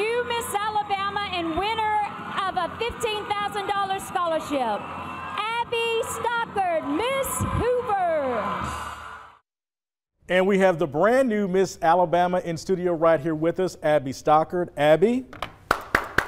new Miss Alabama and winner of a $15,000 scholarship, Abby Stockard, Miss Hoover. And we have the brand new Miss Alabama in studio right here with us, Abby Stockard. Abby.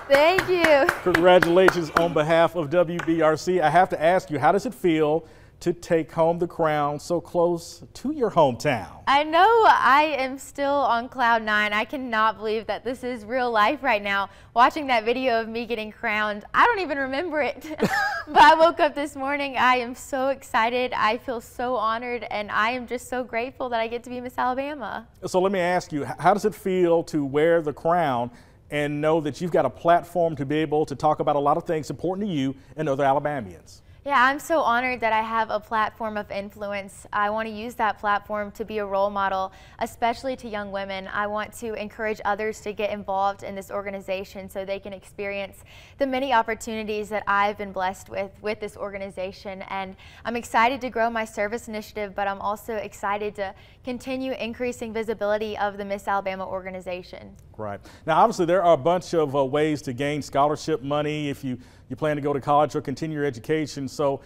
Thank you. Congratulations on behalf of WBRC. I have to ask you, how does it feel to take home the crown so close to your hometown? I know, I am still on cloud nine. I cannot believe that this is real life right now. Watching that video of me getting crowned, I don't even remember it. But I woke up this morning, I am so excited, I feel so honored, and I am just so grateful that I get to be Miss Alabama. So let me ask you, how does it feel to wear the crown and know that you've got a platform to be able to talk about a lot of things important to you and other Alabamians? Yeah, I'm so honored that I have a platform of influence. I want to use that platform to be a role model, especially to young women. I want to encourage others to get involved in this organization so they can experience the many opportunities that I've been blessed with this organization. And I'm excited to grow my service initiative, but I'm also excited to continue increasing visibility of the Miss Alabama organization. Right. Now, obviously, there are a bunch of ways to gain scholarship money if you plan to go to college or continue your education. So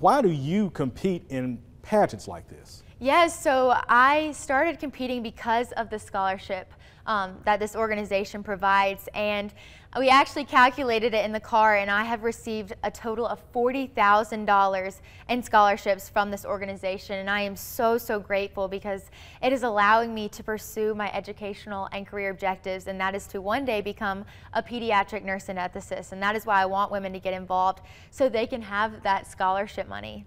why do you compete in pageants like this? Yes, so I started competing because of the scholarship that this organization provides, and we actually calculated it in the car, and I have received a total of $40,000 in scholarships from this organization, and I am so grateful because it is allowing me to pursue my educational and career objectives, and that is to one day become a pediatric nurse anesthetist, and that is why I want women to get involved so they can have that scholarship money.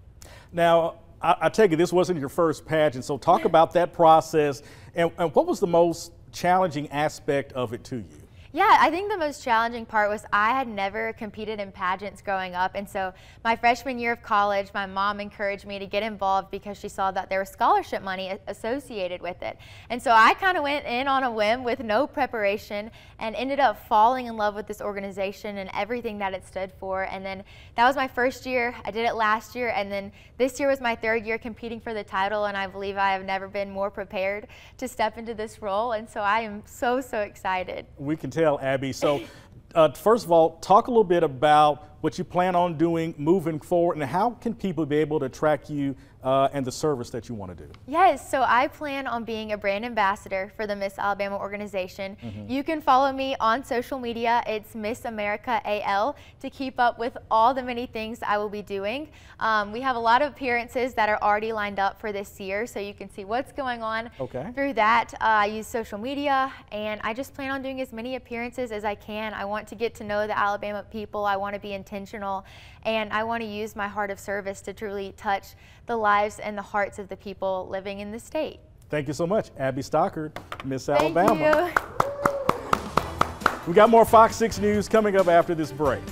Now, I take it this wasn't your first pageant, so talk about that process, and what was the most challenging aspect of it to you? Yeah, I think the most challenging part was I had never competed in pageants growing up, and so my freshman year of college, my mom encouraged me to get involved because she saw that there was scholarship money associated with it. And so I kind of went in on a whim with no preparation and ended up falling in love with this organization and everything that it stood for. And then that was my first year. I did it last year, and then this year was my third year competing for the title, and I believe I have never been more prepared to step into this role, and so I am so excited. We can tell, Abby. So first of all, talk a little bit about what you plan on doing moving forward, and how can people be able to track you and the service that you want to do? Yes, so I plan on being a brand ambassador for the Miss Alabama organization. You can follow me on social media. It's MissAmericaAL to keep up with all the many things I will be doing. We have a lot of appearances that are already lined up for this year, so you can see what's going on through that. I use social media, and I just plan on doing as many appearances as I can. I want to get to know the Alabama people. I want to be intentional, and I want to use my heart of service to truly touch the lives and the hearts of the people living in the state. Thank you so much, Abby Stockard, Miss Alabama. Thank you. We got more Fox 6 News coming up after this break.